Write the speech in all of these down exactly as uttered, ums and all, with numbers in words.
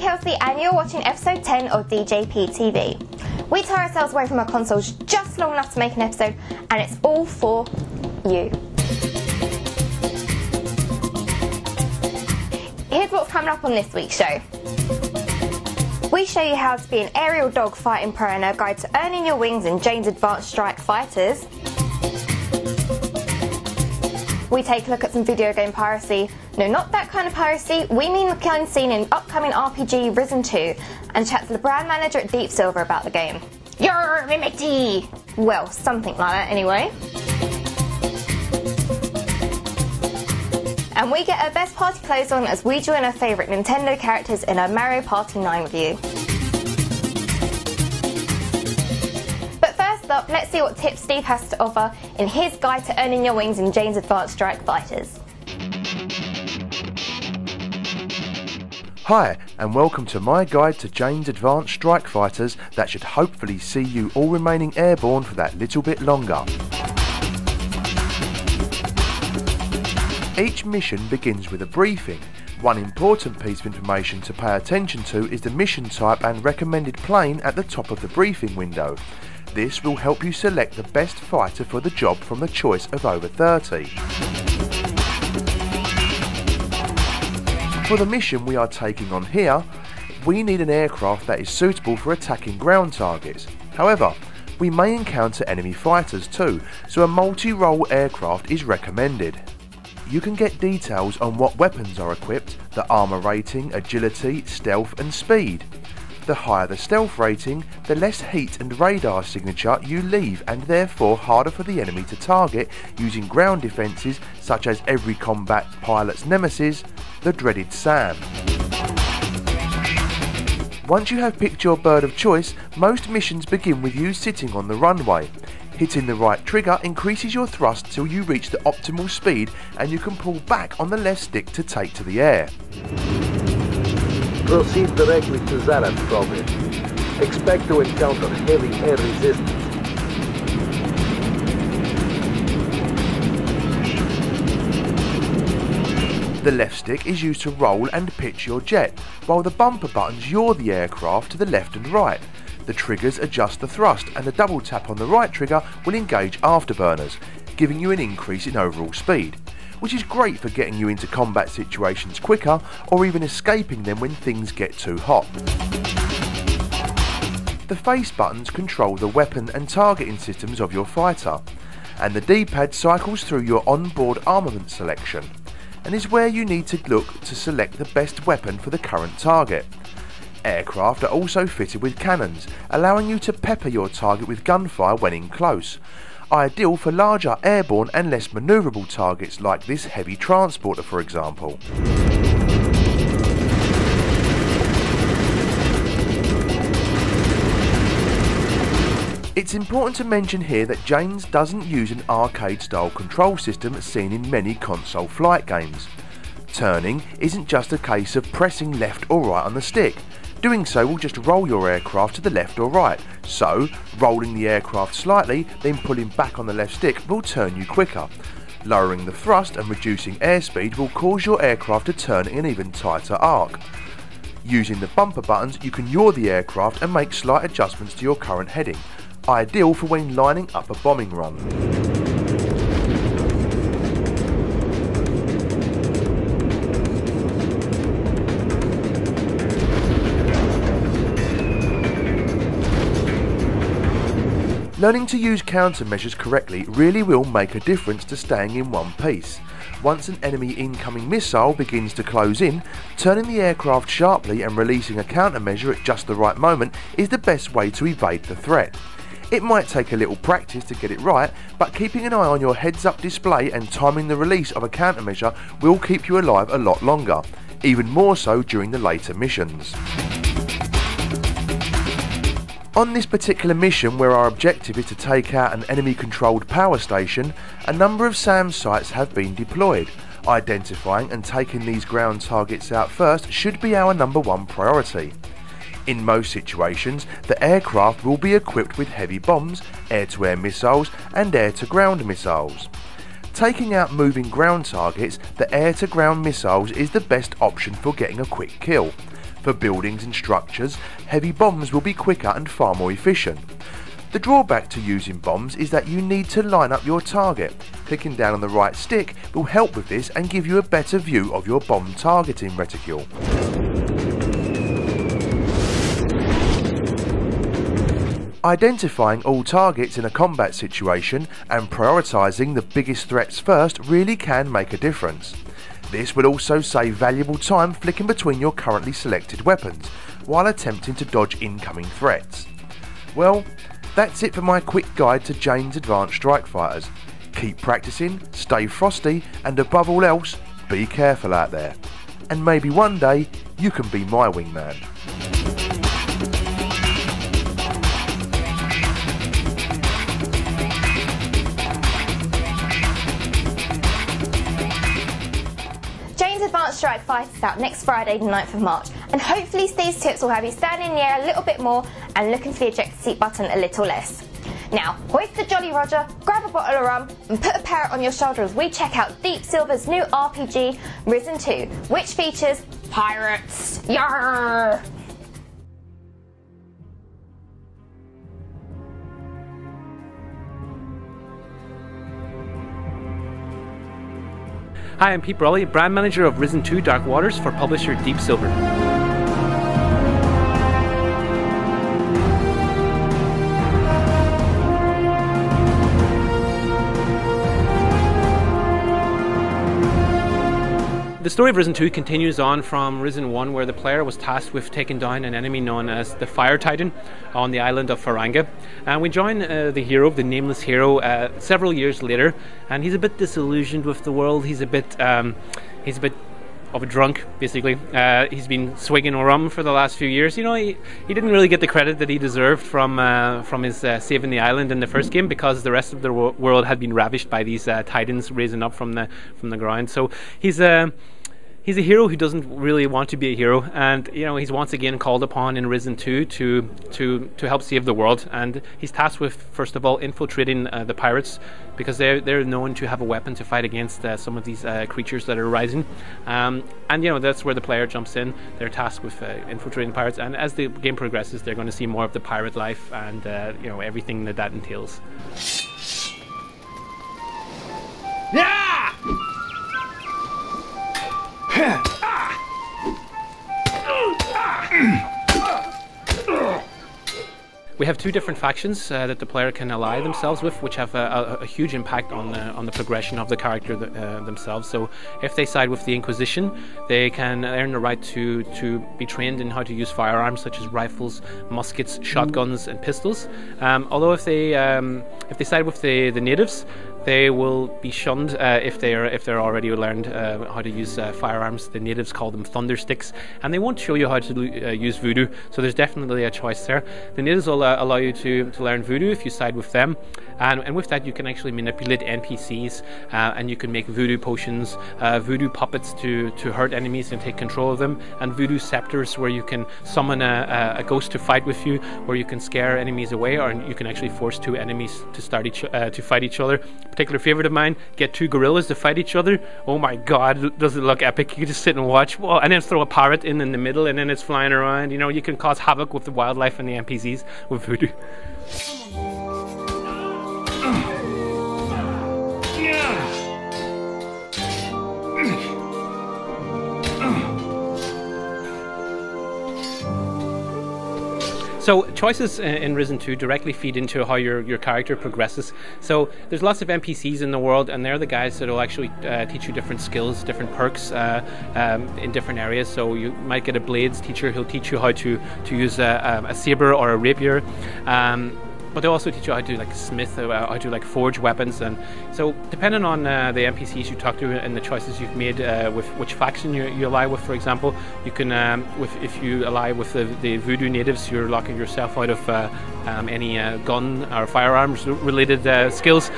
and Kelsey, and you're watching episode ten of D J P T V. We tire ourselves away from our consoles just long enough to make an episode, and it's all for you. Here's what's coming up on this week's show. We show you how to be an aerial dog fighting pro and our guide to earning your wings in Jane's Advanced Strike Fighters. We take a look at some video game piracy. No, not that kind of piracy, we mean the kind seen in upcoming R P G Risen two, and chat to the brand manager at Deep Silver about the game. Yor, matey! Well, something like that anyway. And we get our best party clothes on as we join our favourite Nintendo characters in our Mario Party nine review. But first up, let's see what tips Steve has to offer in his guide to earning your wings in Jane's Advanced Strike Fighters. Hi, and welcome to my guide to Jane's Advanced Strike Fighters that should hopefully see you all remaining airborne for that little bit longer. Each mission begins with a briefing. One important piece of information to pay attention to is the mission type and recommended plane at the top of the briefing window. This will help you select the best fighter for the job from the choice of over thirty. For the mission we are taking on here, we need an aircraft that is suitable for attacking ground targets. However, we may encounter enemy fighters too, so a multi-role aircraft is recommended. You can get details on what weapons are equipped, the armour rating, agility, stealth and speed. The higher the stealth rating, the less heat and radar signature you leave, and therefore harder for the enemy to target using ground defences such as every combat pilot's nemesis, the dreaded SAM. Once you have picked your bird of choice, most missions begin with you sitting on the runway. Hitting the right trigger increases your thrust till you reach the optimal speed, and you can pull back on the left stick to take to the air. Proceed directly to Zarat province. Expect to encounter heavy air resistance. The left stick is used to roll and pitch your jet, while the bumper buttons yaw the aircraft to the left and right. The triggers adjust the thrust, and a double tap on the right trigger will engage afterburners, giving you an increase in overall speed, which is great for getting you into combat situations quicker or even escaping them when things get too hot. The face buttons control the weapon and targeting systems of your fighter, and the D-pad cycles through your onboard armament selection, and is where you need to look to select the best weapon for the current target. Aircraft are also fitted with cannons, allowing you to pepper your target with gunfire when in close. Ideal for larger airborne and less manoeuvrable targets like this heavy transporter, for example. It's important to mention here that Jane's doesn't use an arcade-style control system seen in many console flight games. Turning isn't just a case of pressing left or right on the stick. Doing so will just roll your aircraft to the left or right, so rolling the aircraft slightly then pulling back on the left stick will turn you quicker. Lowering the thrust and reducing airspeed will cause your aircraft to turn in an even tighter arc. Using the bumper buttons you can yaw the aircraft and make slight adjustments to your current heading, ideal for when lining up a bombing run. Learning to use countermeasures correctly really will make a difference to staying in one piece. Once an enemy incoming missile begins to close in, turning the aircraft sharply and releasing a countermeasure at just the right moment is the best way to evade the threat. It might take a little practice to get it right, but keeping an eye on your heads-up display and timing the release of a countermeasure will keep you alive a lot longer, even more so during the later missions. On this particular mission, where our objective is to take out an enemy-controlled power station, a number of SAM sites have been deployed. Identifying and taking these ground targets out first should be our number one priority. In most situations, the aircraft will be equipped with heavy bombs, air-to-air missiles and air-to-ground missiles. Taking out moving ground targets, the air-to-ground missiles is the best option for getting a quick kill. for buildings and structures, heavy bombs will be quicker and far more efficient. The drawback to using bombs is that you need to line up your target. Clicking down on the right stick will help with this and give you a better view of your bomb targeting reticule. Identifying all targets in a combat situation and prioritising the biggest threats first really can make a difference. This will also save valuable time flicking between your currently selected weapons, while attempting to dodge incoming threats. Well, that's it for my quick guide to Jane's Advanced Strike Fighters. Keep practicing, stay frosty, and above all else, be careful out there. And maybe one day, you can be my wingman. Advanced Strike Fighters out next Friday the ninth of March, and hopefully these tips will have you standing in the air a little bit more and looking for the eject seat button a little less. Now hoist the Jolly Roger, grab a bottle of rum and put a parrot on your shoulder as we check out Deep Silver's new R P G Risen two, which features pirates. Yarr! Hi, I'm Pete Broly, brand manager of Risen two Dark Waters for publisher Deep Silver. The story of Risen two continues on from Risen one, where the player was tasked with taking down an enemy known as the Fire Titan on the island of Faranga. And we join uh, the hero, the nameless hero, uh, several years later, and he's a bit disillusioned with the world. He's a bit, um, he's a bit of a drunk, basically. Uh, he's been swigging rum for the last few years. You know, he, he didn't really get the credit that he deserved from uh, from his uh, saving the island in the first game, because the rest of the wo world had been ravished by these uh, titans raising up from the from the ground. So he's a uh, He's a hero who doesn't really want to be a hero, and you know, he's once again called upon in Risen two to to to help save the world. And he's tasked with, first of all, infiltrating uh, the pirates, because they're they're known to have a weapon to fight against uh, some of these uh, creatures that are rising. Um, and you know, that's where the player jumps in. They're tasked with uh, infiltrating pirates, and as the game progresses, they're going to see more of the pirate life and uh, you know, everything that that entails. Yeah! We have two different factions uh, that the player can ally themselves with, which have a, a, a huge impact on the, on the progression of the character th uh, themselves. So if they side with the Inquisition, they can earn the right to, to be trained in how to use firearms such as rifles, muskets, shotguns and pistols. Um, although if they, um, if they side with the, the natives, they will be shunned uh, if they're if they're already learned uh, how to use uh, firearms. The natives call them thunder sticks, and they won't show you how to uh, use voodoo. So there's definitely a choice there. The natives will uh, allow you to, to learn voodoo if you side with them, and, and with that you can actually manipulate N P Cs uh, and you can make voodoo potions, uh, voodoo puppets to to hurt enemies and take control of them, and voodoo scepters where you can summon a, a ghost to fight with you, where you can scare enemies away, or you can actually force two enemies to start each uh, to fight each other. Particular favorite of mine, get two gorillas to fight each other. Oh my god, does it look epic. You just sit and watch. Well, and then throw a parrot in in the middle, and then it's flying around. You know, you can cause havoc with the wildlife and the N P Cs with voodoo. So choices in Risen two directly feed into how your, your character progresses. So there's lots of N P Cs in the world, and they're the guys that will actually uh, teach you different skills, different perks uh, um, in different areas. So you might get a blades teacher who'll teach you how to, to use a, a saber or a rapier. Um, But they also teach you how to like smith, uh, how to like forge weapons, and so depending on uh, the N P Cs you talk to and the choices you've made uh, with which faction you, you ally with, for example, you can, um, with, if you ally with the, the voodoo natives, you're locking yourself out of uh, um, any uh, gun or firearms related uh, skills.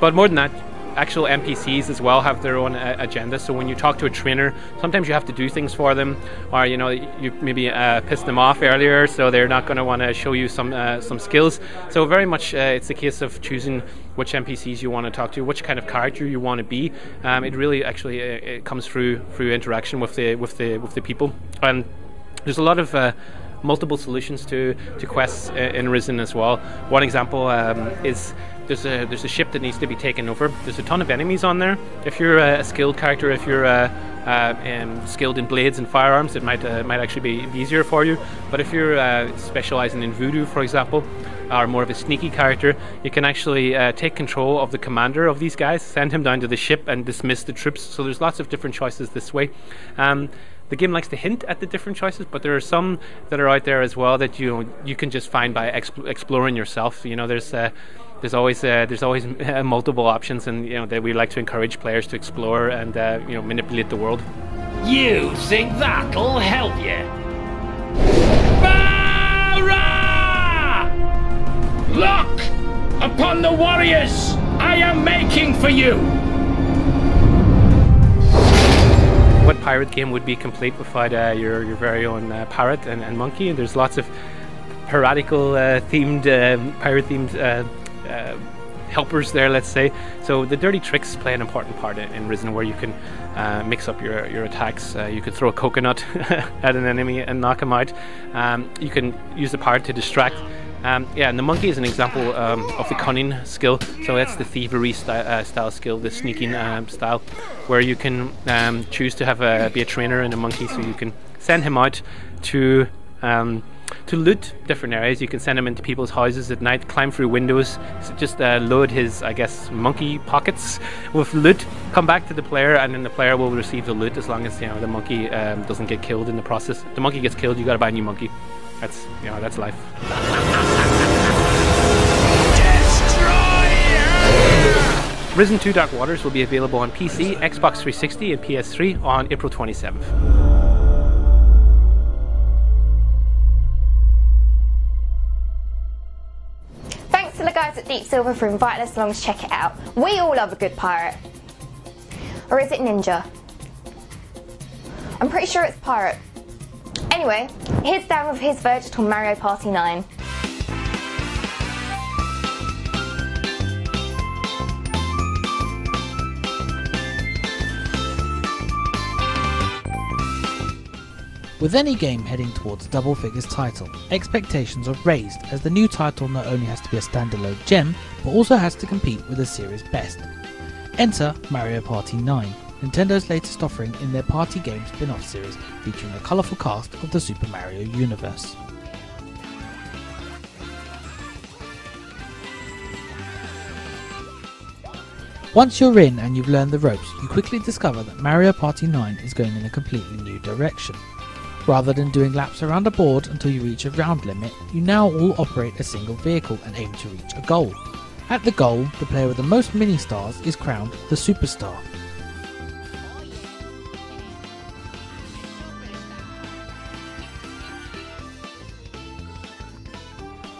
But more than that, actual N P Cs as well have their own uh, agenda. So when you talk to a trainer, sometimes you have to do things for them, or you know, you maybe uh, pissed them off earlier, so they're not going to want to show you some uh, some skills. So very much uh, it's a case of choosing which N P Cs you want to talk to, which kind of character you want to be. Um, it really actually uh, it comes through through interaction with the with the with the people. And There's a lot of uh, multiple solutions to, to quests in Risen as well. One example um, is there's a there's a ship that needs to be taken over. There's a ton of enemies on there. If you're a skilled character, if you're a, uh, um, skilled in blades and firearms, it might uh, might actually be easier for you. But if you're uh, specializing in voodoo, for example, or more of a sneaky character, you can actually uh, take control of the commander of these guys, send him down to the ship and dismiss the troops. So there's lots of different choices this way. Um, The game likes to hint at the different choices, but there are some that are out there as well that you you can just find by exp exploring yourself. You know, there's uh, there's always uh, there's always uh, multiple options, and you know that we like to encourage players to explore and uh, you know manipulate the world. You think that'll help you? Bara! Look upon the warriors I am making for you. What pirate game would be complete without uh, your, your very own uh, parrot and, and monkey? And there's lots of piratical uh, themed, uh, pirate themed uh, uh, helpers there, let's say. So the dirty tricks play an important part in, in Risen, where you can uh, mix up your, your attacks. Uh, you could throw a coconut at an enemy and knock him out. Um, you can use the parrot to distract. Um, yeah, and the monkey is an example um, of the cunning skill. So that's the thievery sty uh, style skill, the sneaking um, style, where you can um, choose to have a, be a trainer in a monkey. So you can send him out to um, to loot different areas. You can send him into people's houses at night, climb through windows, so just uh, load his, I guess, monkey pockets with loot. Come back to the player, and then the player will receive the loot as long as you know the monkey um, doesn't get killed in the process. If the monkey gets killed, you got to buy a new monkey. That's, you know, that's life. Destroyer! Risen two Dark Waters will be available on P C, Xbox three sixty and P S three on April twenty-seventh. Thanks to the guys at Deep Silver for inviting us along to check it out. We all love a good pirate. Or is it ninja? I'm pretty sure it's pirate. Anyway, here's Dan with his verdict on Mario Party nine. With any game heading towards a double figures title, expectations are raised as the new title not only has to be a standalone gem, but also has to compete with the series' best. Enter Mario Party nine. Nintendo's latest offering in their party game spin-off series, featuring a colourful cast of the Super Mario universe. Once you're in and you've learned the ropes, you quickly discover that Mario Party nine is going in a completely new direction. Rather than doing laps around a board until you reach a round limit, you now all operate a single vehicle and aim to reach a goal. At the goal, the player with the most mini-stars is crowned the Superstar.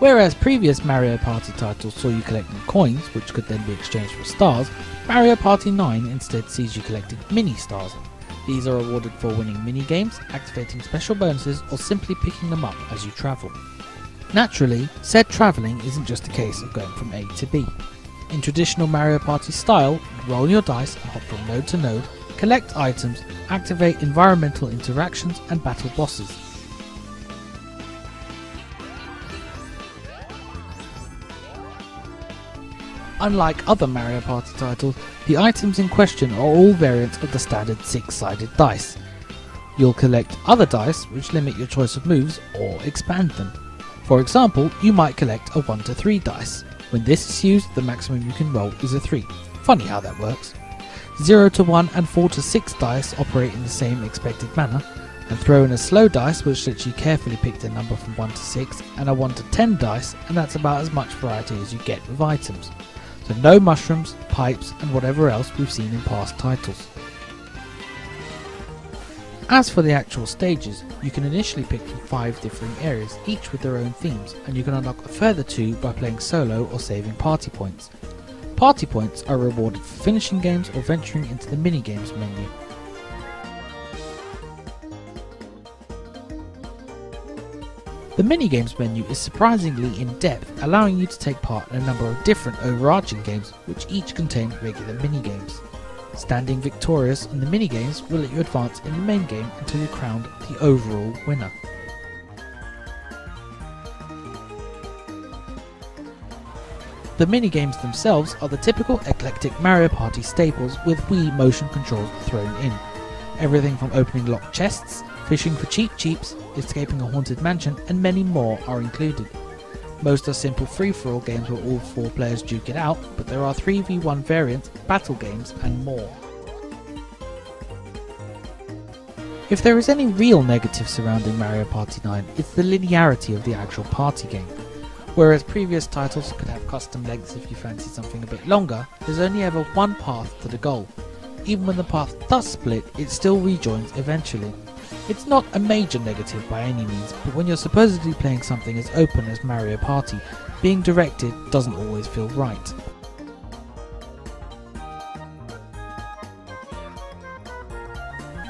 Whereas previous Mario Party titles saw you collecting coins, which could then be exchanged for stars, Mario Party nine instead sees you collecting mini-stars. These are awarded for winning mini-games, activating special bonuses, or simply picking them up as you travel. Naturally, said travelling isn't just a case of going from A to B. In traditional Mario Party style, roll your dice and hop from node to node, collect items, activate environmental interactions and battle bosses. Unlike other Mario Party titles, the items in question are all variants of the standard six-sided dice. You'll collect other dice which limit your choice of moves or expand them. For example, you might collect a one to three dice. When this is used, the maximum you can roll is a three. Funny how that works. zero to one and four to six dice operate in the same expected manner, and throw in a slow dice which lets you carefully pick the number from one to six, and a one to ten dice, and that's about as much variety as you get with items. So no mushrooms, pipes and whatever else we've seen in past titles. As for the actual stages, you can initially pick from five different areas, each with their own themes, and you can unlock a further two by playing solo or saving party points. Party points are rewarded for finishing games or venturing into the minigames menu. The minigames menu is surprisingly in-depth, allowing you to take part in a number of different overarching games, which each contain regular minigames. Standing victorious in the minigames will let you advance in the main game until you're crowned the overall winner. The minigames themselves are the typical eclectic Mario Party staples with Wii motion controls thrown in. Everything from opening locked chests, fishing for cheap cheaps, escaping a haunted mansion and many more are included. Most are simple free-for-all games where all four players duke it out, but there are three v one variants, battle games and more. If there is any real negative surrounding Mario Party nine, it's the linearity of the actual party game. Whereas previous titles could have custom lengths if you fancy something a bit longer, there's only ever one path to the goal. Even when the path does split, it still rejoins eventually. It's not a major negative by any means, but when you're supposedly playing something as open as Mario Party, being directed doesn't always feel right.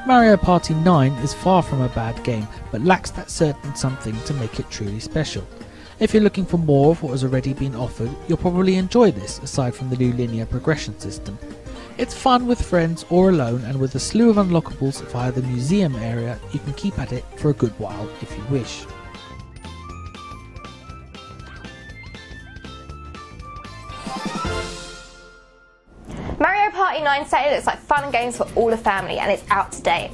Mario Party nine is far from a bad game, but lacks that certain something to make it truly special. If you're looking for more of what has already been offered, you'll probably enjoy this aside from the new linear progression system. It's fun with friends or alone, and with a slew of unlockables via the museum area, you can keep at it for a good while if you wish. Mario Party nine certainly looks like fun games for all the family, and it's out today.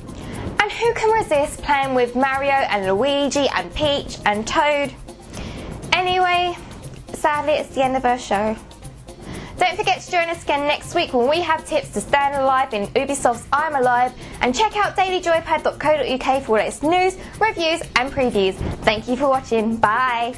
And who can resist playing with Mario and Luigi and Peach and Toad? Anyway, sadly it's the end of our show. Don't forget to join us again next week when we have tips to staying alive in Ubisoft's I'm Alive, and check out daily joypad dot co dot U K for all its news, reviews and previews. Thank you for watching, bye!